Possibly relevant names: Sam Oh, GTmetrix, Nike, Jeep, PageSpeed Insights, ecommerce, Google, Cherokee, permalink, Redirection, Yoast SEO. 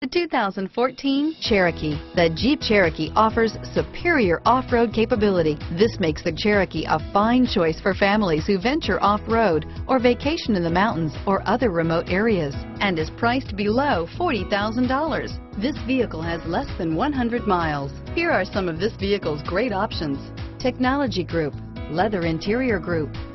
The 2014 Cherokee. The Jeep Cherokee offers superior off-road capability. This makes the Cherokee a fine choice for families who venture off-road or vacation in the mountains or other remote areas, and is priced below $40,000. This vehicle has less than 100 miles. Here are some of this vehicle's great options: technology group, leather interior group.